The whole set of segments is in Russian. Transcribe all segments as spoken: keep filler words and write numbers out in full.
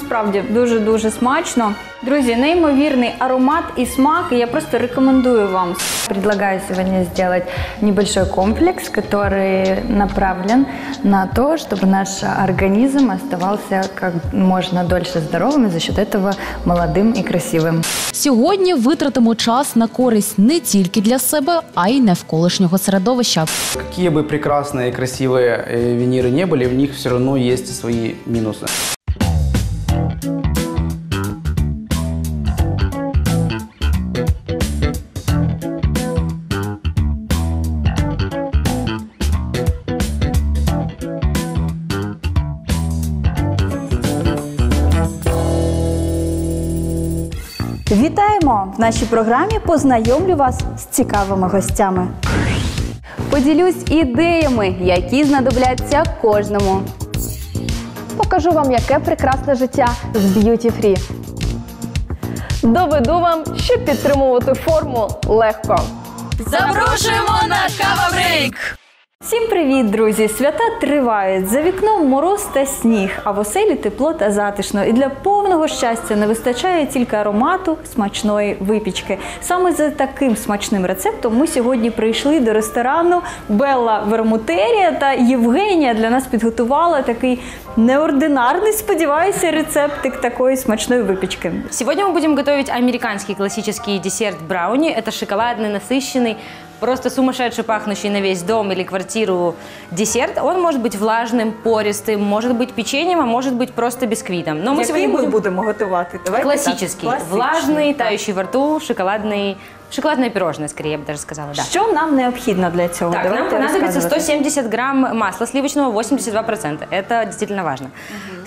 насправді дуже-дуже смачно. Друзі, неймовірний аромат і смак, і я просто рекомендую вам. Предлагаю сегодня сделать небольшой комплекс, который направлен на то, чтобы наш организм оставался как можно дольше здоровым и за счет этого молодым и красивым. Сьогодні витратимо час на користь не тільки для себе, а й навколишнього середовища. Какие бы прекрасные и красивые виниры не были, в них все равно есть свои минусы. Вітаємо! В нашій програмі познайомлю вас з цікавими гостями. Поділюсь ідеями, які знадобляться кожному. Покажу вам, яке прекрасне життя з Beauty Free. Доведу вам, що підтримувати форму легко. Запрошуємо на Kava Break! Всім привіт, друзі! Свята тривають. За вікном мороз та сніг, а в оселі тепло та затишно. І для повного щастя не вистачає тільки аромату смачної випічки. Саме за таким смачним рецептом ми сьогодні прийшли до ресторану Белла Вермутерія, та Євгенія для нас підготувала такий неординарный, сподіваюся, рецептик такой смачной выпечки. Сегодня мы будем готовить американский классический десерт брауни. Это шоколадный, насыщенный, просто сумасшедший, пахнущий на весь дом или квартиру десерт. Он может быть влажным, пористым, может быть печеньем, а может быть просто бисквитом. Но мы сегодня будем, будем готовить классический, влажный, так, тающий во рту, шоколадный. Шоколадное пирожное, скорее, я бы даже сказала, да. Что нам необходимо для этого? Так, нам понадобится сто семьдесят грамм масла сливочного, восемьдесят два процента. Это действительно важно.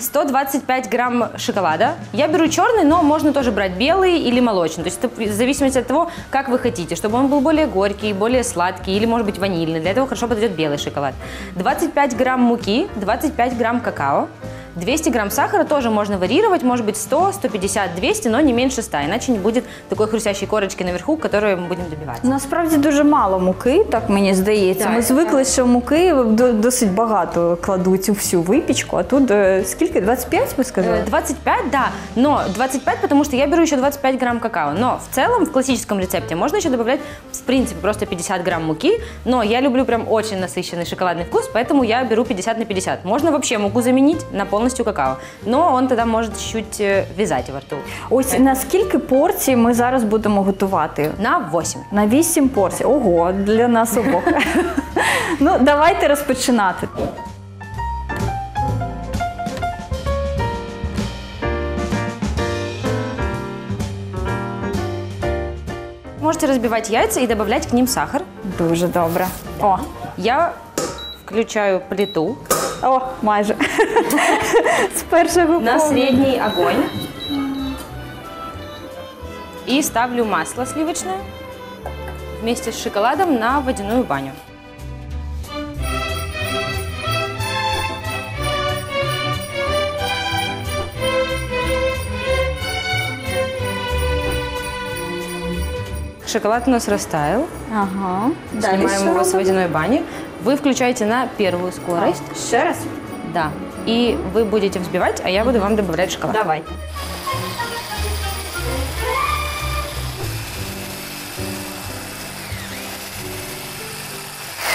сто двадцать пять грамм шоколада. Я беру черный, но можно тоже брать белый или молочный. То есть это в зависимости от того, как вы хотите, чтобы он был более горький, более сладкий или, может быть, ванильный. Для этого хорошо подойдет белый шоколад. двадцать пять грамм муки, двадцать пять грамм какао. двести грамм сахара тоже можно варьировать, может быть сто, сто пятьдесят, двести, но не меньше ста, иначе не будет такой хрустящей корочки наверху, которую мы будем добивать. Насправді дуже мало муки, так мені здається. Да, ми звикли, що муки досить багато кладуть у всю випічку, а тут скільки? двадцать пять, вы сказали? двадцать пять, да, но двадцать пять, потому что я беру еще двадцать пять грамм какао, но в целом в классическом рецепте можно еще добавлять, в принципе, просто пятьдесят грамм муки, но я люблю прям очень насыщенный шоколадный вкус, поэтому я беру пятьдесят на пятьдесят. Можно вообще муку заменить на полную какао, но он тогда может чуть-чуть вязать во рту. Ось на скільки порцій ми зараз будемо готувати? На восемь. На восемь порцій. Ого, для нас обох. Ну, давайте розпочинати. Можете розбивати яйця і додавати к ним сахар. Дуже добре. О, я включаю плиту. О, майже. С первого на средний огонь. И ставлю масло сливочное вместе с шоколадом на водяную баню. Шоколад у нас растаял. Ага. Снимаем его с водяной бани. Вы включаете на первую скорость. Еще раз? Да. И вы будете взбивать, а я буду вам добавлять шоколад. Давай.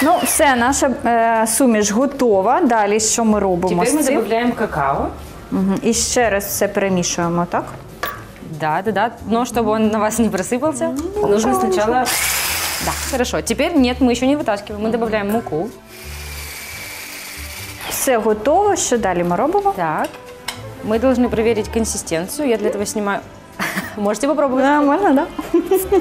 Ну, все, наша э, суміш готова. Далі, що ми робимо? Теперь мы добавляем какао. Угу. И еще раз все перемешиваем, так? Да, да, да. Но чтобы он на вас не просыпался, ну, нужно да, сначала... Да, хорошо. Теперь нет, мы еще не вытаскиваем. Мы добавляем муку. Все готово. Что далее мы робимо? Так. Мы должны проверить консистенцию. Я для этого снимаю... Можете попробовать? Да, можно, да.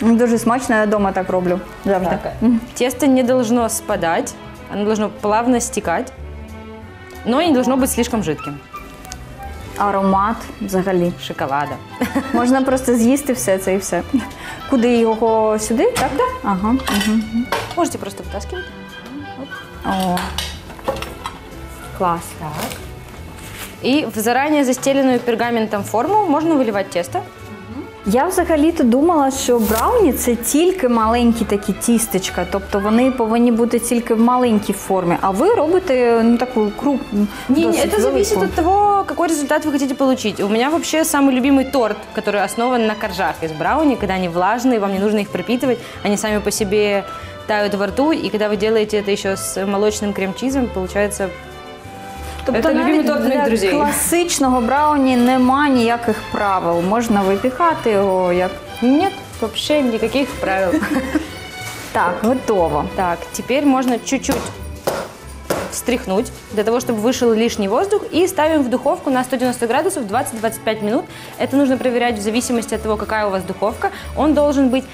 Дуже смачно, я дома так роблю. Так. Тесто не должно спадать. Оно должно плавно стекать. Но не должно быть слишком жидким. Аромат взагалі. Шоколада. Можна просто з'їсти все це і все. Куди його? Сюди? Так, так? Ага. Угу. Можете просто витаскивати. О. Клас. Так. И в заранее застеленную пергаментом форму можно выливать тесто. Угу. Я взагалі-то думала, що брауні – це тільки маленькі такі тістечка, тобто вони повинні бути тільки в маленькій формі, а ви робите ну, таку крупну. Не, не, это зависит от того, какой результат вы хотите получить. У меня вообще самый любимый торт, который основан на коржах из брауни, когда они влажные, вам не нужно их пропитывать, они сами по себе тают во рту, и когда вы делаете это еще с молочным крем-чизом, получается… Тобто навіть для класичного брауні нема ніяких правил. Можна випікати його як… Ні, взагалі ніяких правил. Так, готово. Так, тепер можна чуть-чуть встряхнуть, для того, чтобы вышел лишний воздух, и ставим в духовку на сто девяносто градусов двадцать-двадцать пять минут. Это нужно проверять в зависимости от того, какая у вас духовка. Он должен быть…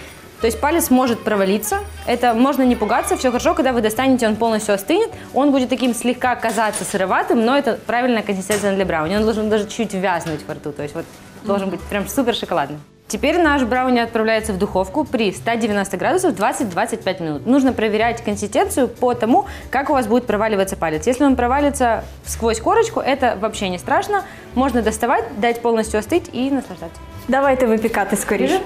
То есть палец может провалиться, это можно не пугаться, все хорошо, когда вы достанете, он полностью остынет, он будет таким слегка казаться сыроватым, но это правильная консистенция для брауни, он должен даже чуть вязнуть во рту, то есть вот должен быть прям супер шоколадным. Теперь наш брауни отправляется в духовку при ста девяноста градусах двадцать-двадцать пять минут. Нужно проверять консистенцию по тому, как у вас будет проваливаться палец. Если он провалится сквозь корочку, это вообще не страшно, можно доставать, дать полностью остыть и наслаждаться. Давайте выпекать скорее.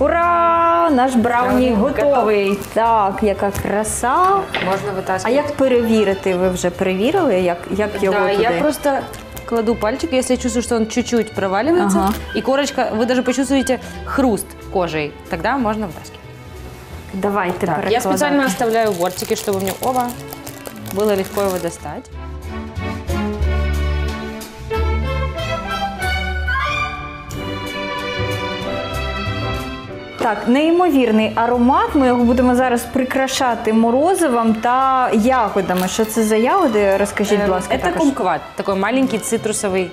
Ура! Наш брауні готовий. Так, яка краса. Можна витаскувати. А як перевірити? Ви вже перевірили, як, як його да, туди? Я просто кладу пальчик, если я чувствую, что он чуть-чуть проваливается, ага. И корочка, вы даже почувствуете хруст кожей, тогда можно вытаскивать. Давайте перекладывай. Я специально оставляю бортики, чтобы мне оба было легко его достать. Так, неймовірний аромат, ми його будемо зараз прикрашати морозивом та ягодами. Що це за ягоди, розкажіть, будь ласка. Це кумкват, такий маленький цитрусовий,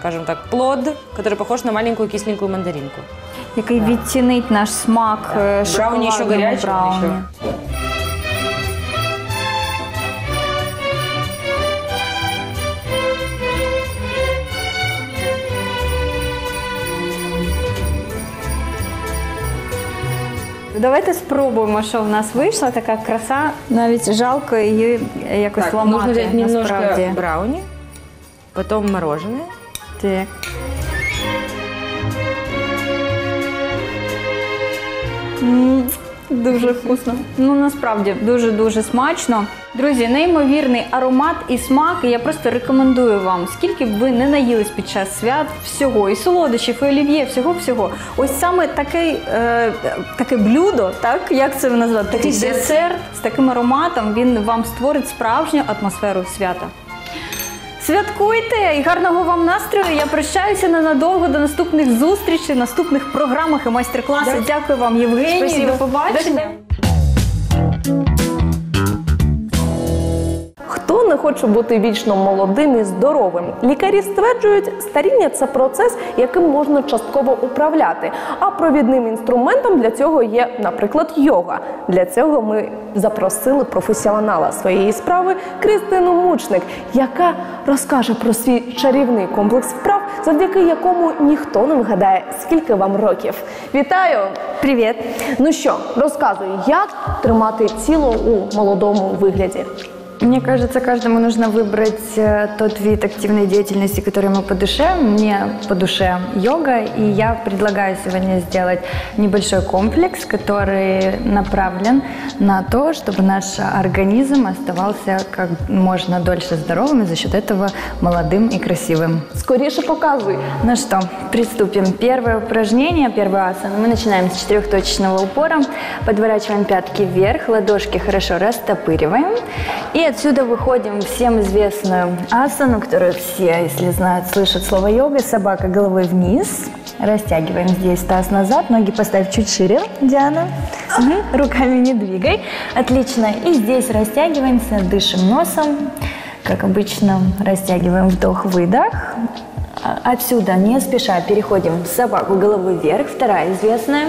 скажімо так, плод, який похож на маленьку кисленьку мандаринку. Який відтінить наш смак шоколадного брауні. Давайте спробуємо, що в нас вийшла така краса. Навіть жалко її якось так, ламати. Нужно взяти немножко брауні, потім морожене. Так. М-м, дуже вкусно. Ну, насправді, дуже-дуже смачно. Друзі, неймовірний аромат і смак, і я просто рекомендую вам, скільки б ви не наїлись під час свят, всього, і солодощів, і олів'є, всього-всього. Ось саме таке, е, таке блюдо, так, як це назвати, такий десерт з таким ароматом, він вам створить справжню атмосферу свята. Святкуйте і гарного вам настрою. Я прощаюся ненадовго до наступних зустрічей, наступних програмах і майстер-класів. Дякую вам, Євгенія, до побачення. Хто не хоче бути вічно молодим і здоровим? Лікарі стверджують, старіння – це процес, яким можна частково управляти. А провідним інструментом для цього є, наприклад, йога. Для цього ми запросили професіонала своєї справи Кристину Мучник, яка розкаже про свій чарівний комплекс вправ, завдяки якому ніхто не вгадає, скільки вам років. Вітаю! Привіт! Ну що, розказуй, як тримати тіло у молодому вигляді? Мне кажется, каждому нужно выбрать тот вид активной деятельности, который ему по душе. Мне по душе йога, и я предлагаю сегодня сделать небольшой комплекс, который направлен на то, чтобы наш организм оставался как можно дольше здоровым и за счет этого молодым и красивым. Скорейше показывай! Ну что, приступим. Первое упражнение, первая асана. Мы начинаем с четырехточечного упора. Подворачиваем пятки вверх, ладошки хорошо растопыриваем. И отсюда выходим всем известную асану, которую все, если знают, слышат слово йога. Собака головой вниз. Растягиваем здесь таз назад. Ноги поставь чуть шире, Диана. Угу. Руками не двигай. Отлично. И здесь растягиваемся, дышим носом. Как обычно, растягиваем вдох-выдох. Отсюда, не спеша, переходим в собаку головой вверх. Вторая известная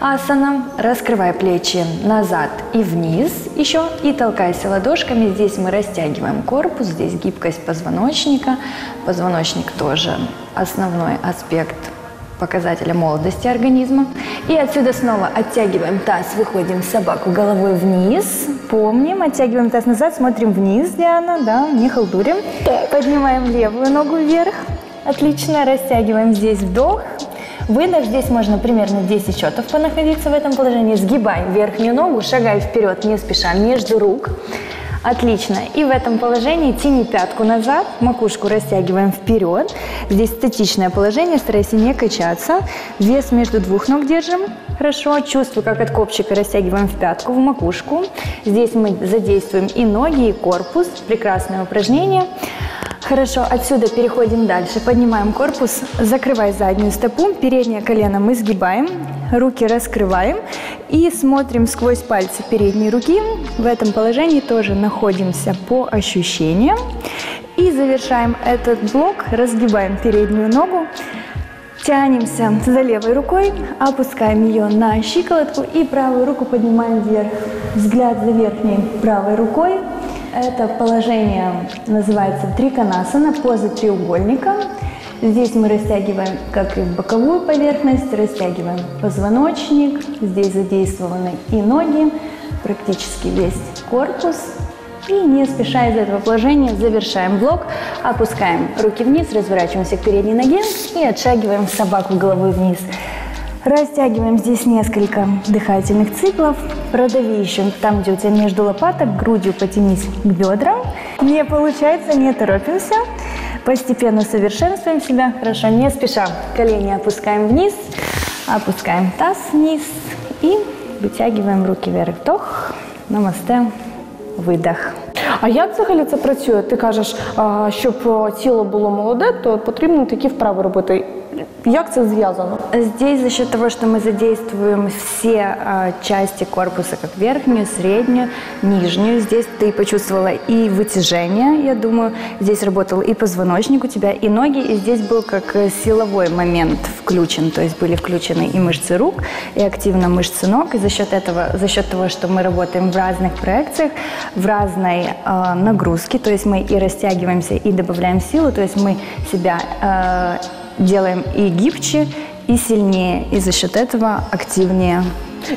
асана. Раскрывай плечи назад и вниз еще. И толкайся ладошками. Здесь мы растягиваем корпус. Здесь гибкость позвоночника. Позвоночник тоже основной аспект показателя молодости организма. И отсюда снова оттягиваем таз, выходим собаку головой вниз. Помним, оттягиваем таз назад, смотрим вниз, Диана, да, не халтурим. Поднимаем левую ногу вверх. Отлично, растягиваем здесь вдох. Выдох, здесь можно примерно десять счетов понаходиться в этом положении. Сгибаем верхнюю ногу, шагаем вперед, не спеша, между рук. Отлично. И в этом положении тяни пятку назад, макушку растягиваем вперед. Здесь статичное положение, старайся не качаться. Вес между двух ног держим. Хорошо. Чувствую, как от копчика растягиваем в пятку, в макушку. Здесь мы задействуем и ноги, и корпус. Прекрасное упражнение. Хорошо, отсюда переходим дальше, поднимаем корпус, закрывай заднюю стопу, переднее колено мы сгибаем, руки раскрываем и смотрим сквозь пальцы передней руки. В этом положении тоже находимся по ощущениям. И завершаем этот блок, разгибаем переднюю ногу, тянемся за левой рукой, опускаем ее на щиколотку и правую руку поднимаем вверх. Взгляд за верхней правой рукой. Это положение называется триконасана, поза треугольника. Здесь мы растягиваем, как и боковую поверхность, растягиваем позвоночник. Здесь задействованы и ноги, практически весь корпус. И не спеша из этого положения завершаем блок, опускаем руки вниз, разворачиваемся к передней ноге и отшагиваем собаку головой вниз. Растягиваем здесь несколько дыхательных циклов. Продави еще там, где у тебя между лопаток, грудью потянись к бедрам. Не получается, не торопимся. Постепенно совершенствуем себя. Хорошо, не спеша. Колени опускаем вниз, опускаем таз вниз и вытягиваем руки вверх. Вдох, намасте, выдох. А як взагалі це працює? Ти кажеш, щоб тіло було молоде, то потрібно такі вправи робити. Как это связано? Здесь за счет того, что мы задействуем все э, части корпуса, как верхнюю, среднюю, нижнюю. Здесь ты почувствовала и вытяжение, я думаю. Здесь работал и позвоночник у тебя, и ноги. И здесь был как силовой момент включен. То есть были включены и мышцы рук, и активно мышцы ног. И за счет этого, за счет того, что мы работаем в разных проекциях, в разной э, нагрузке, то есть мы и растягиваемся, и добавляем силу, то есть мы себя... Э, делаем и гибче, и сильнее, и за счет этого активнее.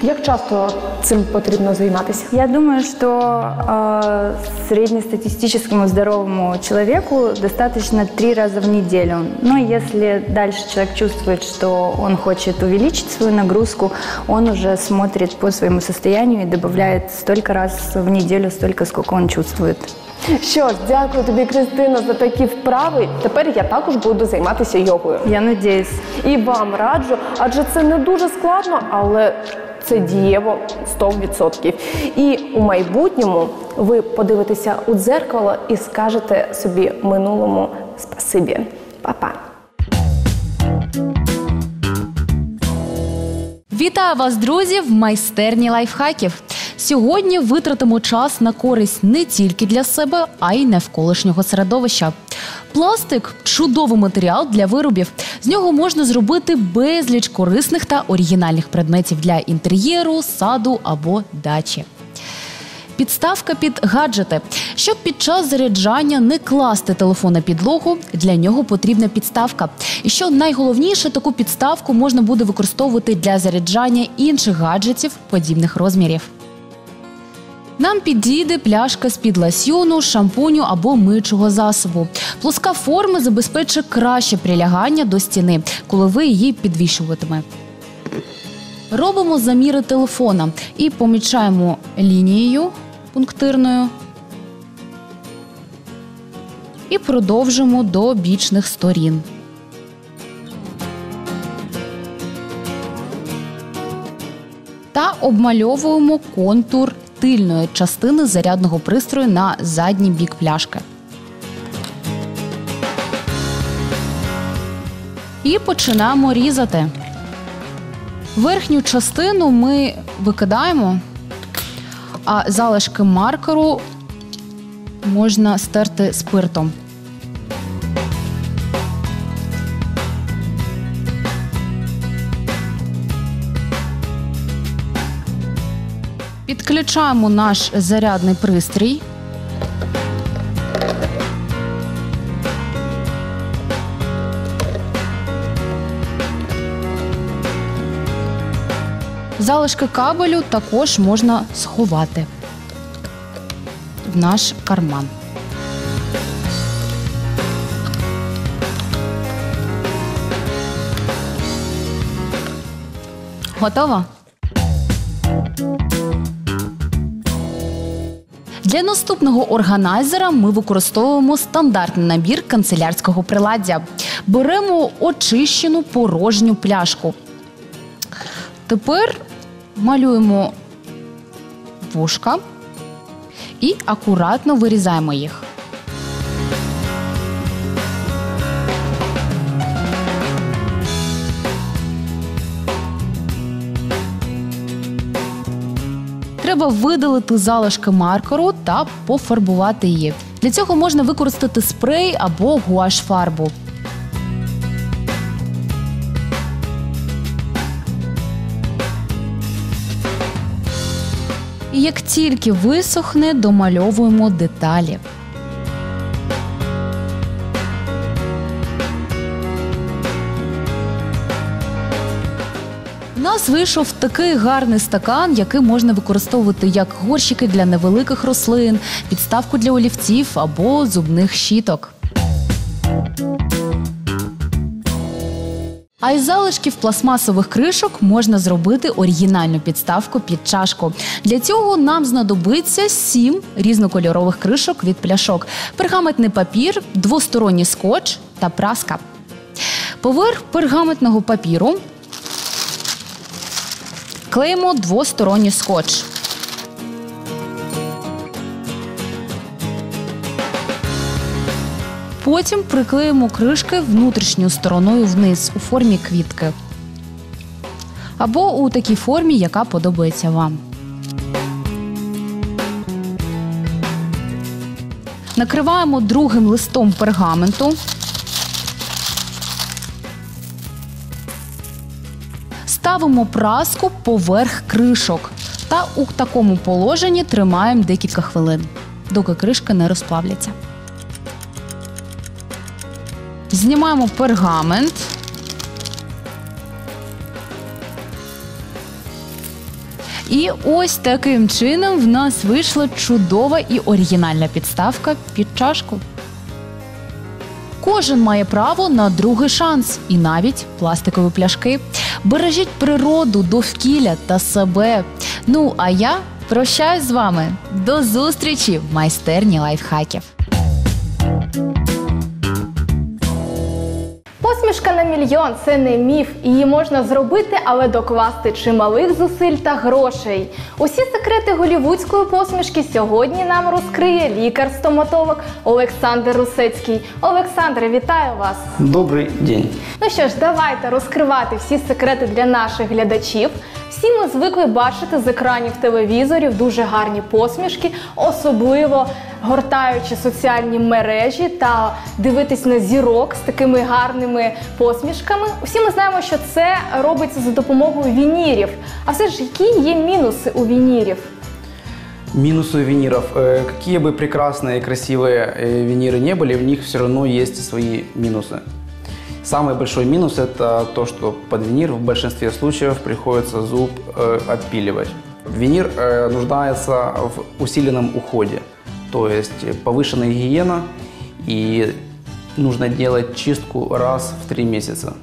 Как часто этим нужно заниматься? Я думаю, что э, среднестатистическому здоровому человеку достаточно три раза в неделю. Но если дальше человек чувствует, что он хочет увеличить свою нагрузку, он уже смотрит по своему состоянию и добавляет столько раз в неделю, столько, сколько он чувствует. Що ж, дякую тобі, Кристина, за такі вправи. Тепер я також буду займатися йогою. Я надіюсь. І вам раджу, адже це не дуже складно, але це дієво сто відсотків. І у майбутньому ви подивитеся у дзеркало і скажете собі минулому спасибі. Па-па. Вітаю вас, друзі, в майстерні лайфхаків. Сьогодні витратимо час на користь не тільки для себе, а й навколишнього середовища. Пластик – чудовий матеріал для виробів. З нього можна зробити безліч корисних та оригінальних предметів для інтер'єру, саду або дачі. Підставка під гаджети. Щоб під час заряджання не класти телефон на підлогу, для нього потрібна підставка. І що найголовніше, таку підставку можна буде використовувати для заряджання інших гаджетів подібних розмірів. Нам підійде пляшка з-під ласьйону, шампуню або миючого засобу. Плоска форма забезпечить краще прилягання до стіни, коли ви її підвішуватиме. Робимо заміри телефона і помічаємо лінією пунктирною. І продовжимо до бічних сторін. Та обмальовуємо контур тильної частини зарядного пристрою на задній бік пляшки. І починаємо різати. Верхню частину ми викидаємо, а залишки маркеру можна стерти спиртом. Підключаємо наш зарядний пристрій. Залишки кабелю також можна сховати в наш карман. Готово? Для наступного органайзера ми використовуємо стандартний набір канцелярського приладдя. Беремо очищену порожню пляшку. Тепер малюємо вушка і акуратно вирізаємо їх. Треба видалити залишки маркеру та пофарбувати її. Для цього можна використати спрей або гуаш-фарбу. І як тільки висохне, домальовуємо деталі. У нас вийшов такий гарний стакан, який можна використовувати як горщики для невеликих рослин, підставку для олівців або зубних щіток. А із залишків пластмасових кришок можна зробити оригінальну підставку під чашку. Для цього нам знадобиться сім різнокольорових кришок від пляшок, пергаментний папір, двосторонній скотч та праска. Поверх пергаментного папіру клеїмо двосторонній скотч. Потім приклеїмо кришки внутрішньою стороною вниз у формі квітки. Або у такій формі, яка подобається вам. Накриваємо другим листом пергаменту. Ставимо праску поверх кришок та у такому положенні тримаємо декілька хвилин, доки кришки не розплавляться. Знімаємо пергамент. І ось таким чином в нас вийшла чудова і оригінальна підставка під чашку. Кожен має право на другий шанс і навіть пластикові пляшки. Бережіть природу, довкілля та себе. Ну, а я прощаюсь з вами. До зустрічі в майстерні лайфхаків. Посмішка на мільйон – це не міф. Її можна зробити, але докласти чималих зусиль та грошей. Усі секрети голівудської посмішки сьогодні нам розкриє лікар-стоматолог Олександр Русецький. Олександре, вітаю вас! Добрий день! Ну що ж, давайте розкривати всі секрети для наших глядачів. Всі ми звикли бачити з екранів телевізорів дуже гарні посмішки, особливо гортаючи соціальні мережі та дивитись на зірок з такими гарними посмішками. Усі ми знаємо, що це робиться за допомогою вінірів. А все ж, які є мінуси у вінірів? Минусы виниров. Какие бы прекрасные и красивые виниры не были, в них все равно есть свои минусы. Самый большой минус – это то, что под винир в большинстве случаев приходится зуб отпиливать. Винир нуждается в усиленном уходе, то есть повышенная гигиена, и нужно делать чистку раз в три месяца.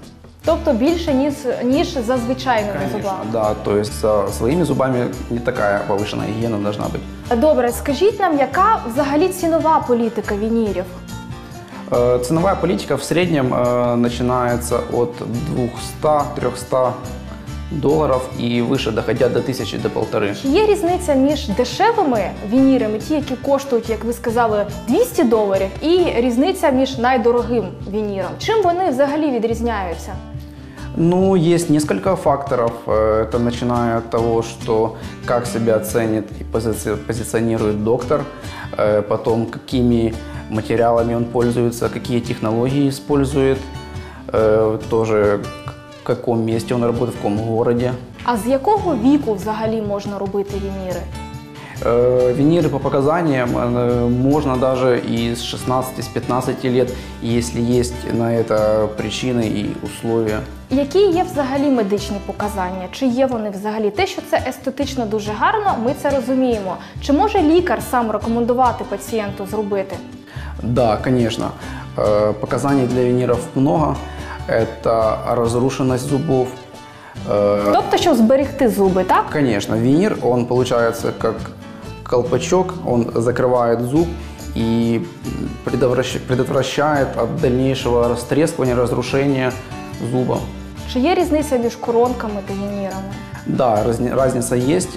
Тобто більше, ніж, ніж за звичайними зубами. Да, тобто за своїми зубами не така повищена гігієна повинна бути. Добре, скажіть нам, яка взагалі цінова політика вінірів? Цінова політика в середньому починається від двохсот-трьохсот доларів і вище, доходя до тисячі, до півтори. Чи є різниця між дешевими вінірами, ті, які коштують, як ви сказали, двісті доларів, і різниця між найдорогим вініром? Чим вони взагалі відрізняються? Ну, есть несколько факторов. Это начиная от того, что как себя ценит и пози- позиционирует доктор, потом какими материалами он пользуется, какие технологии использует, тоже в каком месте он работает, в каком городе. А с какого веку взагалі можно робити виниры? Виниры по показаниям можно даже и с шестнадцати, с пятнадцати лет, если есть на это причины і условия. Які є взагалі медичні показання? Чи є вони взагалі? Те, що це естетично дуже гарно, ми це розуміємо. Чи може лікар сам рекомендувати пацієнту зробити? Да, конечно. Показаний для виниров много. Это разрушенность зубов. Тобто, щоб зберегти зуби, так? Конечно. Винир, он получается как колпачок, он закрывает зуб и предотвращает от дальнейшего растрескивания, разрушения зуба. Чи є різниця між коронками та винирами? Да, разница есть.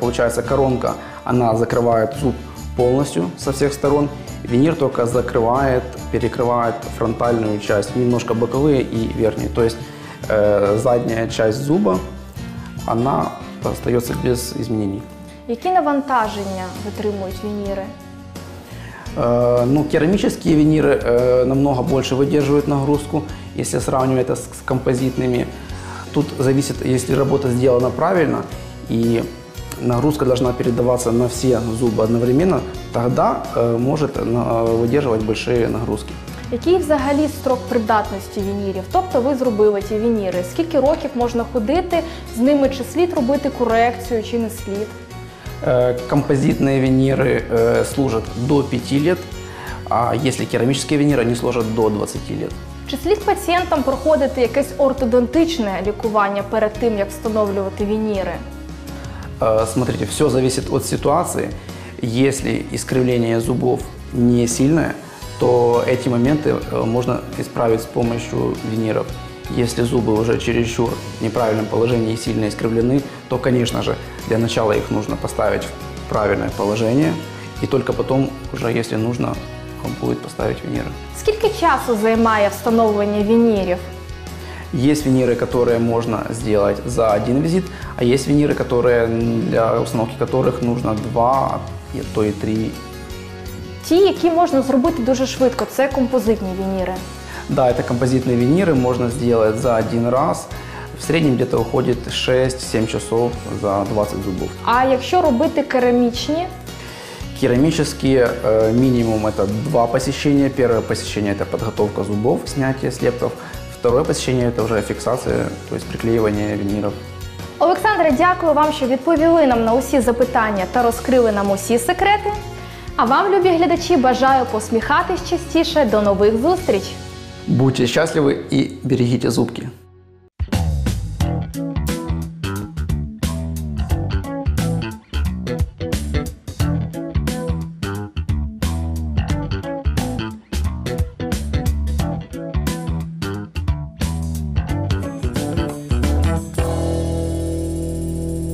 Получается, коронка, она закрывает зуб полностью со всех сторон. Винир только закрывает, перекрывает фронтальную часть, немножко боковые и верхние. То есть э, задняя часть зуба, она остается без изменений. Какие навантажения вытримуют виниры? Э, ну, керамические виниры э, намного больше выдерживают нагрузку, если сравнивать это с, с композитными. Тут зависит, если работа сделана правильно и нагрузка должна передаваться на все зубы одновременно, тогда э, может э, выдерживать большие нагрузки. Який взагалі строк придатності вінірів? Тобто ви зробили ті вініри. Скільки років можна ходити з ними? Чи слід робити корекцію, чи не слід? Э, композитные вініри э, служат до пяти лет, а если керамические вініри, они служат до двадцати лет. Чи слід пацієнтам проходити якесь ортодонтичне лікування перед тим, як встановлювати вініри? Смотрите, все зависит от ситуации. Если искривление зубов не сильное, то эти моменты можно исправить с помощью виниров. Если зубы уже чересчур в неправильном положении и сильно искривлены, то, конечно же, для начала их нужно поставить в правильное положение, и только потом уже, если нужно, будет поставить виниры. Сколько часу займає встановлення виниров? Есть виниры, которые можно сделать за один визит, а есть виниры, которые, для установки которых нужно два, а то и три. Ті, які можно сделать дуже швидко, это композитные виниры. Да, это композитные виниры, можно сделать за один раз. В среднем где-то уходит шесть-семь часов за двадцать зубов. А если делать керамичные? Керамические э, минимум это два посещения. Первое посещение – это подготовка зубов, снятие слепков. Второе посещение – это уже фиксация, то есть приклеивание виниров. Олександре, дякую вам, що відповіли нам на усі запитання та розкрили нам усі секрети. А вам, любі глядачі, бажаю посміхатись частіше. До нових зустріч! Будьте щасливі і берегіть зубки!